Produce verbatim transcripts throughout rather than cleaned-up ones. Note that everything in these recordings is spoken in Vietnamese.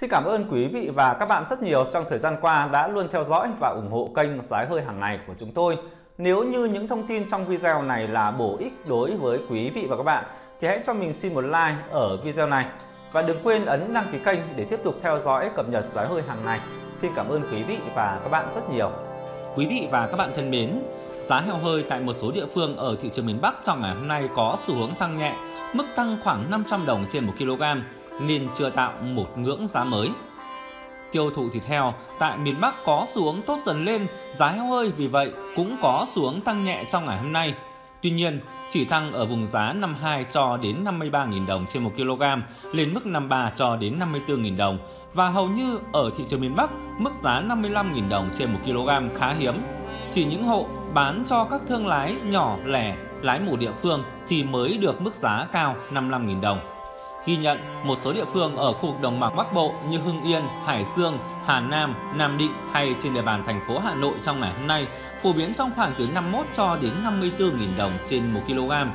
Xin cảm ơn quý vị và các bạn rất nhiều trong thời gian qua đã luôn theo dõi và ủng hộ kênh Giá Hơi Hàng Ngày của chúng tôi. Nếu như những thông tin trong video này là bổ ích đối với quý vị và các bạn thì hãy cho mình xin một like ở video này. Và đừng quên ấn đăng ký kênh để tiếp tục theo dõi cập nhật Giá Hơi Hàng Ngày. Xin cảm ơn quý vị và các bạn rất nhiều. Quý vị và các bạn thân mến, giá heo hơi tại một số địa phương ở thị trường miền Bắc trong ngày hôm nay có xu hướng tăng nhẹ, mức tăng khoảng năm trăm đồng trên một ki lô gam nên chưa tạo một ngưỡng giá mới. Tiêu thụ thịt heo tại miền Bắc có xu hướng tốt dần lên, giá heo hơi vì vậy cũng có xu hướng tăng nhẹ trong ngày hôm nay. Tuy nhiên, chỉ tăng ở vùng giá năm mươi hai cho đến năm mươi ba nghìn đồng trên một ki lô gam lên mức năm mươi ba cho đến năm mươi tư nghìn đồng và hầu như ở thị trường miền Bắc mức giá năm mươi lăm nghìn đồng trên một ki lô gam khá hiếm. Chỉ những hộ bán cho các thương lái nhỏ lẻ, lái mù địa phương thì mới được mức giá cao năm mươi lăm nghìn đồng. Ghi nhận một số địa phương ở khu vực đồng bằng Bắc Bộ như Hưng Yên, Hải Dương, Hà Nam, Nam Định hay trên địa bàn thành phố Hà Nội trong ngày hôm nay phổ biến trong khoảng từ năm mươi mốt cho đến năm mươi tư nghìn đồng trên một ki lô gam.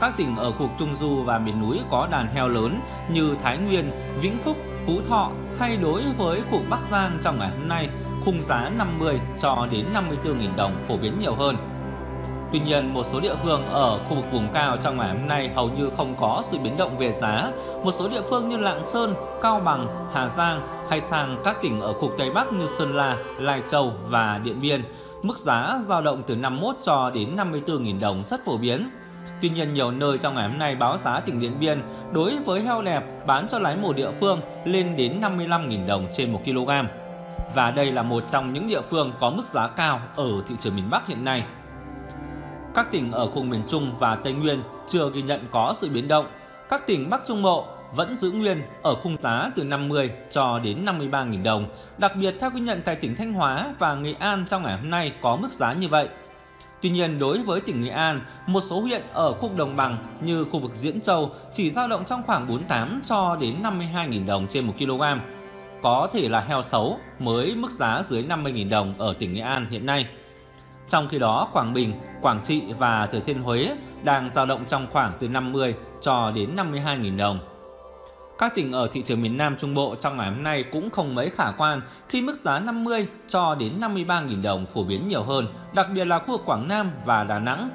Các tỉnh ở khu vực Trung Du và miền núi có đàn heo lớn như Thái Nguyên, Vĩnh Phúc, Phú Thọ hay đối với khu vực Bắc Giang trong ngày hôm nay khung giá năm mươi cho đến năm mươi tư nghìn đồng phổ biến nhiều hơn. Tuy nhiên, một số địa phương ở khu vực vùng cao trong ngày hôm nay hầu như không có sự biến động về giá. Một số địa phương như Lạng Sơn, Cao Bằng, Hà Giang hay sang các tỉnh ở khu vực Tây Bắc như Sơn La, Lai Châu và Điện Biên, mức giá dao động từ năm mươi mốt cho đến năm mươi tư nghìn đồng rất phổ biến. Tuy nhiên, nhiều nơi trong ngày hôm nay báo giá tỉnh Điện Biên đối với heo đẹp bán cho lái mổ địa phương lên đến năm mươi lăm nghìn đồng trên một ki lô gam. Và đây là một trong những địa phương có mức giá cao ở thị trường miền Bắc hiện nay. Các tỉnh ở khu miền Trung và Tây Nguyên chưa ghi nhận có sự biến động. Các tỉnh Bắc Trung Bộ vẫn giữ nguyên ở khung giá từ năm mươi cho đến năm mươi ba nghìn đồng. Đặc biệt theo ghi nhận tại tỉnh Thanh Hóa và Nghệ An trong ngày hôm nay có mức giá như vậy. Tuy nhiên, đối với tỉnh Nghệ An, một số huyện ở khu đồng bằng như khu vực Diễn Châu chỉ dao động trong khoảng bốn mươi tám cho đến năm mươi hai nghìn đồng trên một ki lô gam. Có thể là heo xấu mới mức giá dưới năm mươi nghìn đồng ở tỉnh Nghệ An hiện nay. Trong khi đó, Quảng Bình, Quảng Trị và Thừa Thiên Huế đang dao động trong khoảng từ năm mươi cho đến năm mươi hai nghìn đồng. Các tỉnh ở thị trường miền Nam Trung Bộ trong ngày hôm nay cũng không mấy khả quan khi mức giá năm mươi cho đến năm mươi ba nghìn đồng phổ biến nhiều hơn, đặc biệt là khu vực Quảng Nam và Đà Nẵng.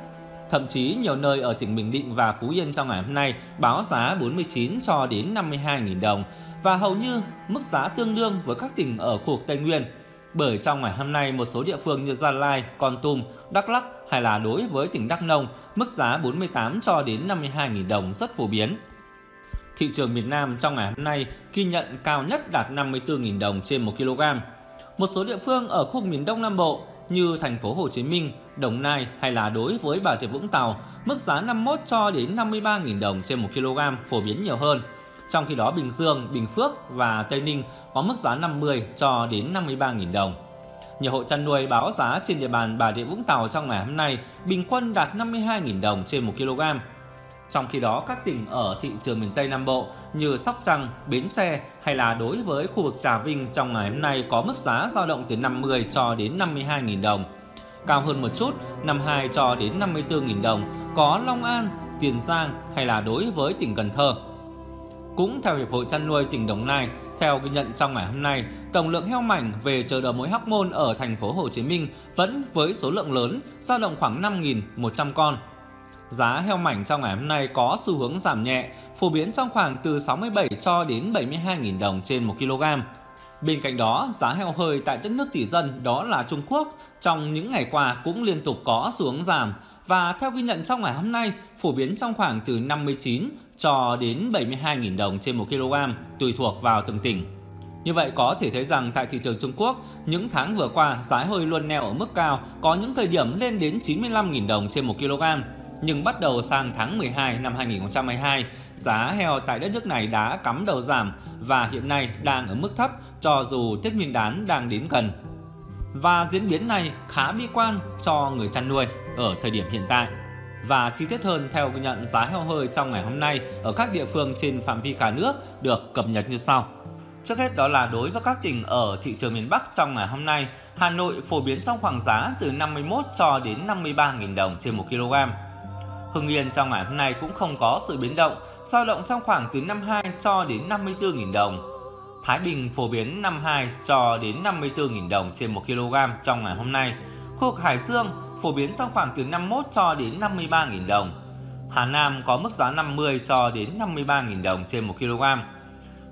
Thậm chí nhiều nơi ở tỉnh Bình Định và Phú Yên trong ngày hôm nay báo giá bốn mươi chín cho đến năm mươi hai nghìn đồng và hầu như mức giá tương đương với các tỉnh ở khu vực Tây Nguyên. Bởi trong ngày hôm nay, một số địa phương như Gia Lai, Kon Tum, Đắk Lắk hay là đối với tỉnh Đắk Nông, mức giá bốn mươi tám cho đến năm mươi hai nghìn đồng rất phổ biến. Thị trường miền Nam trong ngày hôm nay ghi nhận cao nhất đạt năm mươi tư nghìn đồng trên một ki lô gam. Một số địa phương ở khu vực miền Đông Nam Bộ như thành phố Hồ Chí Minh, Đồng Nai hay là đối với Bà Rịa Vũng Tàu, mức giá năm mươi mốt cho đến năm mươi ba nghìn đồng trên một ki lô gam phổ biến nhiều hơn. Trong khi đó, Bình Dương, Bình Phước và Tây Ninh có mức giá năm mươi cho đến năm mươi ba nghìn đồng. Nhiều hộ chăn nuôi báo giá trên địa bàn Bà Rịa Vũng Tàu trong ngày hôm nay bình quân đạt năm mươi hai nghìn đồng trên một ki lô gam. Trong khi đó, các tỉnh ở thị trường miền Tây Nam Bộ như Sóc Trăng, Bến Tre hay là đối với khu vực Trà Vinh trong ngày hôm nay có mức giá dao động từ năm mươi cho đến năm mươi hai nghìn đồng. Cao hơn một chút, năm mươi hai cho đến năm mươi tư nghìn đồng có Long An, Tiền Giang hay là đối với tỉnh Cần Thơ. Cũng theo Hiệp hội Chăn nuôi tỉnh Đồng Nai, theo ghi nhận trong ngày hôm nay, tổng lượng heo mảnh về chợ đầu mối Hóc Môn ở thành phố Hồ Chí Minh vẫn với số lượng lớn, dao động khoảng năm nghìn một trăm con. Giá heo mảnh trong ngày hôm nay có xu hướng giảm nhẹ, phổ biến trong khoảng từ sáu mươi bảy cho đến bảy mươi hai nghìn đồng trên một ki lô gam. Bên cạnh đó, giá heo hơi tại đất nước tỷ dân đó là Trung Quốc trong những ngày qua cũng liên tục có xu hướng giảm và theo ghi nhận trong ngày hôm nay phổ biến trong khoảng từ năm mươi chín cho đến bảy mươi hai nghìn đồng trên một ki lô gam, tùy thuộc vào từng tỉnh. Như vậy có thể thấy rằng tại thị trường Trung Quốc, những tháng vừa qua giá hơi luôn neo ở mức cao, có những thời điểm lên đến chín mươi lăm nghìn đồng trên một ki lô gam. Nhưng bắt đầu sang tháng mười hai năm hai nghìn không trăm hai mươi hai, giá heo tại đất nước này đã cắm đầu giảm và hiện nay đang ở mức thấp cho dù Tết Nguyên đán đang đến gần. Và diễn biến này khá bi quan cho người chăn nuôi ở thời điểm hiện tại. Và chi tiết hơn, theo ghi nhận giá heo hơi trong ngày hôm nay ở các địa phương trên phạm vi cả nước được cập nhật như sau. Trước hết đó là đối với các tỉnh ở thị trường miền Bắc trong ngày hôm nay, Hà Nội phổ biến trong khoảng giá từ năm mươi mốt cho đến năm mươi ba nghìn đồng trên một ki lô gam. Hưng Yên trong ngày hôm nay cũng không có sự biến động, dao động trong khoảng từ năm mươi hai cho đến năm mươi tư nghìn đồng. Thái Bình phổ biến năm mươi hai cho đến năm mươi tư nghìn đồng trên một ki lô gam trong ngày hôm nay. Khu vực Hải Dương phổ biến trong khoảng từ năm mươi mốt cho đến năm mươi ba nghìn đồng. Hà Nam có mức giá năm mươi cho đến năm mươi ba nghìn đồng trên một ki lô gam.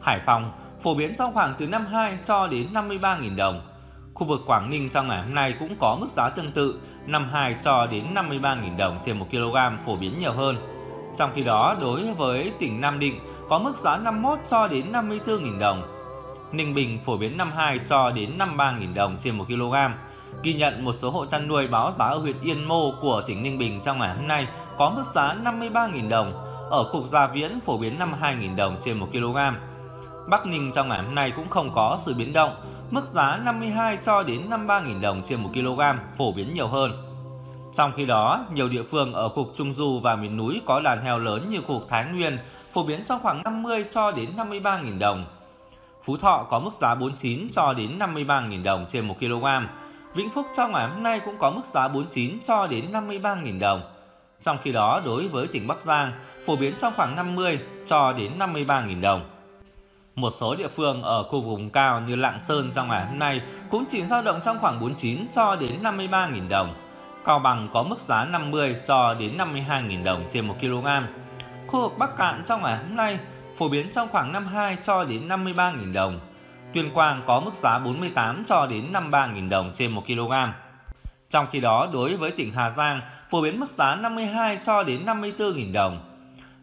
Hải Phòng phổ biến trong khoảng từ năm mươi hai cho đến năm mươi ba nghìn đồng. Khu vực Quảng Ninh trong ngày hôm nay cũng có mức giá tương tự năm mươi hai cho đến năm mươi ba nghìn đồng trên một ki lô gam, phổ biến nhiều hơn. Trong khi đó, đối với tỉnh Nam Định có mức giá năm mươi mốt cho đến năm mươi tư nghìn đồng. Ninh Bình phổ biến năm mươi hai cho đến năm mươi ba nghìn đồng trên một ki lô gam. Ghi nhận một số hộ chăn nuôi báo giá ở huyện Yên Mô của tỉnh Ninh Bình trong ngày hôm nay có mức giá năm mươi ba nghìn đồng. Ở khu vực Gia Viễn phổ biến năm mươi hai nghìn đồng trên một ki lô gam. Bắc Ninh trong ngày hôm nay cũng không có sự biến động, mức giá năm mươi hai cho đến năm mươi ba nghìn đồng trên một ki lô gam, phổ biến nhiều hơn. Trong khi đó, nhiều địa phương ở khu vực Trung Du và miền núi có đàn heo lớn như khu vực Thái Nguyên phổ biến trong khoảng năm mươi cho đến năm mươi ba nghìn đồng. Phú Thọ có mức giá bốn mươi chín cho đến năm mươi ba nghìn đồng trên một ki lô gam. Vĩnh Phúc trong ngày hôm nay cũng có mức giá bốn mươi chín cho đến năm mươi ba nghìn đồng. Trong khi đó, đối với tỉnh Bắc Giang, phổ biến trong khoảng năm mươi cho đến năm mươi ba nghìn đồng. Một số địa phương ở khu vùng cao như Lạng Sơn trong ngày hôm nay cũng chỉ dao động trong khoảng bốn mươi chín cho đến năm mươi ba nghìn đồng. Cao Bằng có mức giá năm mươi cho đến năm mươi hai nghìn đồng trên một ki lô gam. Khu vực Bắc Cạn trong ngày hôm nay phổ biến trong khoảng năm mươi hai cho đến năm mươi ba nghìn đồng. Tuyên Quang có mức giá bốn mươi tám cho đến năm mươi ba nghìn đồng trên một ki lô gam. Trong khi đó, đối với tỉnh Hà Giang phổ biến mức giá năm mươi hai cho đến năm mươi tư nghìn đồng.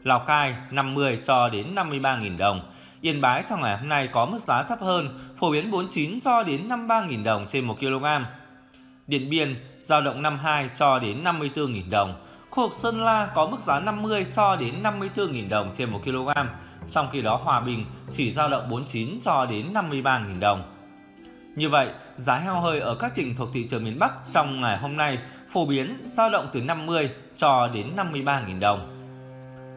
Lào Cai năm mươi cho đến năm mươi ba nghìn đồng. Yên Bái trong ngày hôm nay có mức giá thấp hơn, phổ biến bốn mươi chín cho đến năm mươi ba nghìn đồng trên một ki lô gam. Điện Biên dao động năm mươi hai cho đến năm mươi tư nghìn đồng. Khu vực Sơn La có mức giá năm mươi cho đến năm mươi tư nghìn đồng trên một ki lô gam. Trong khi đó Hòa Bình chỉ dao động bốn mươi chín cho đến năm mươi ba nghìn đồng. Như vậy, giá heo hơi ở các tỉnh thuộc thị trường miền Bắc trong ngày hôm nay phổ biến dao động từ năm mươi cho đến năm mươi ba nghìn đồng.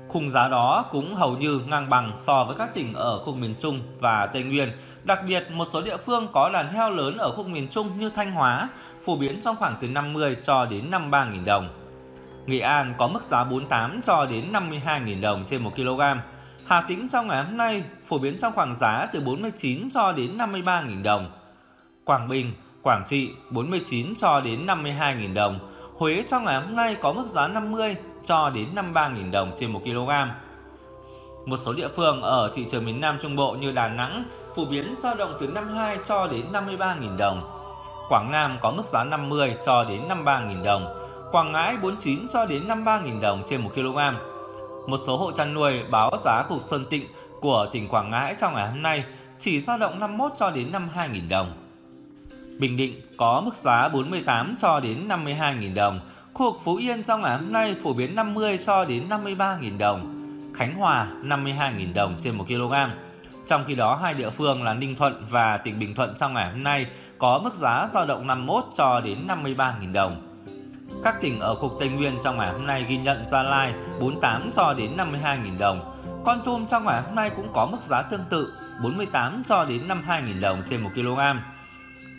Khung giá đó cũng hầu như ngang bằng so với các tỉnh ở khu miền Trung và Tây Nguyên. Đặc biệt, một số địa phương có đàn heo lớn ở khu miền Trung như Thanh Hóa phổ biến trong khoảng từ năm mươi cho đến năm mươi ba nghìn đồng. Nghệ An có mức giá bốn mươi tám cho đến năm mươi hai nghìn đồng trên một ki lô gam. Hà Tĩnh trong ngày hôm nay phổ biến trong khoảng giá từ bốn mươi chín cho đến năm mươi ba nghìn đồng. Quảng Bình, Quảng Trị bốn mươi chín cho đến năm mươi hai nghìn đồng. Huế trong ngày hôm nay có mức giá năm mươi cho đến năm mươi ba nghìn đồng trên một ki lô gam. Một số địa phương ở thị trường miền Nam Trung Bộ như Đà Nẵng phổ biến dao động từ năm mươi hai cho đến năm mươi ba nghìn đồng. Quảng Nam có mức giá năm mươi cho đến năm mươi ba nghìn đồng. Quảng Ngãi bốn mươi chín cho đến năm mươi ba nghìn đồng trên một ki lô gam. Một số hộ chăn nuôi báo giá khu vực Sơn Tịnh của tỉnh Quảng Ngãi trong ngày hôm nay chỉ dao động năm mươi mốt cho đến năm mươi hai nghìn đồng. Bình Định có mức giá bốn mươi tám cho đến năm mươi hai nghìn đồng. Khu vực Phú Yên trong ngày hôm nay phổ biến năm mươi cho đến năm mươi ba nghìn đồng. Khánh Hòa năm mươi hai nghìn đồng trên một ki lô gam. Trong khi đó, hai địa phương là Ninh Thuận và tỉnh Bình Thuận trong ngày hôm nay có mức giá dao động năm mươi mốt cho đến năm mươi ba nghìn đồng. Các tỉnh ở khu vực Tây Nguyên trong ngày hôm nay ghi nhận Gia Lai bốn mươi tám cho đến năm mươi hai nghìn đồng. Kon Tum trong ngày hôm nay cũng có mức giá tương tự bốn mươi tám cho đến năm mươi hai nghìn đồng trên một ki lô gam.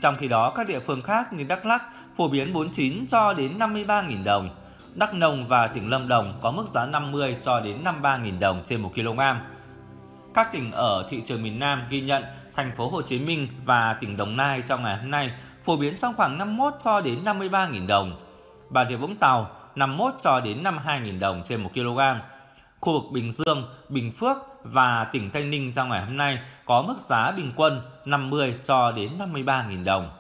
Trong khi đó, các địa phương khác như Đắk Lắk phổ biến bốn mươi chín cho đến năm mươi ba nghìn đồng. Đắk Nông và tỉnh Lâm Đồng có mức giá năm mươi cho đến năm mươi ba nghìn đồng trên một ki lô gam. Các tỉnh ở thị trường miền Nam ghi nhận thành phố Hồ Chí Minh và tỉnh Đồng Nai trong ngày hôm nay phổ biến trong khoảng năm mươi mốt cho đến năm mươi ba nghìn đồng. Bà Rịa Vũng Tàu năm mươi mốt cho đến năm mươi hai nghìn đồng trên một ki lô gam. Khu vực Bình Dương, Bình Phước và tỉnh Tây Ninh trong ngày hôm nay có mức giá bình quân năm mươi cho đến năm mươi ba nghìn đồng.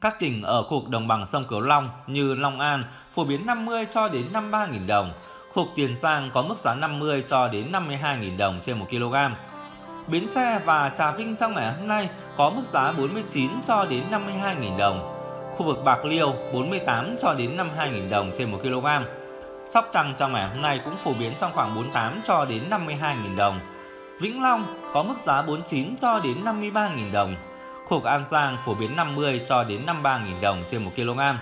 Các tỉnh ở khu vực đồng bằng sông Cửu Long như Long An phổ biến năm mươi cho đến năm mươi ba nghìn đồng. Khu vực Tiền Giang có mức giá năm mươi cho đến năm mươi hai nghìn đồng trên một ki lô gam. Bến Tre và Trà Vinh trong ngày hôm nay có mức giá bốn mươi chín cho đến năm mươi hai nghìn đồng. Khu vực Bạc Liêu bốn mươi tám cho đến năm mươi hai nghìn đồng trên một ki lô gam. Sóc Trăng trong ngày hôm nay cũng phổ biến trong khoảng bốn mươi tám cho đến năm mươi hai nghìn đồng. Vĩnh Long có mức giá bốn mươi chín cho đến năm mươi ba nghìn đồng. Khu vực An Giang phổ biến năm mươi cho đến năm mươi ba nghìn đồng trên một ki lô gam.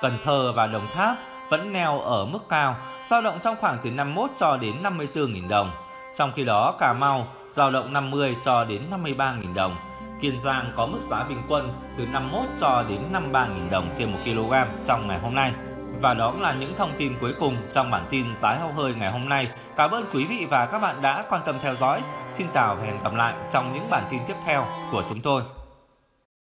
Cần Thơ và Đồng Tháp vẫn neo ở mức cao, dao động trong khoảng từ năm mươi mốt cho đến năm mươi tư nghìn đồng. Trong khi đó, Cà Mau dao động năm mươi cho đến năm mươi ba nghìn đồng. Kiên Giang có mức giá bình quân từ năm mươi mốt cho đến năm mươi ba nghìn đồng trên một ki lô gam trong ngày hôm nay. Và đó là những thông tin cuối cùng trong bản tin Giá heo hơi ngày hôm nay. Cảm ơn quý vị và các bạn đã quan tâm theo dõi. Xin chào và hẹn gặp lại trong những bản tin tiếp theo của chúng tôi.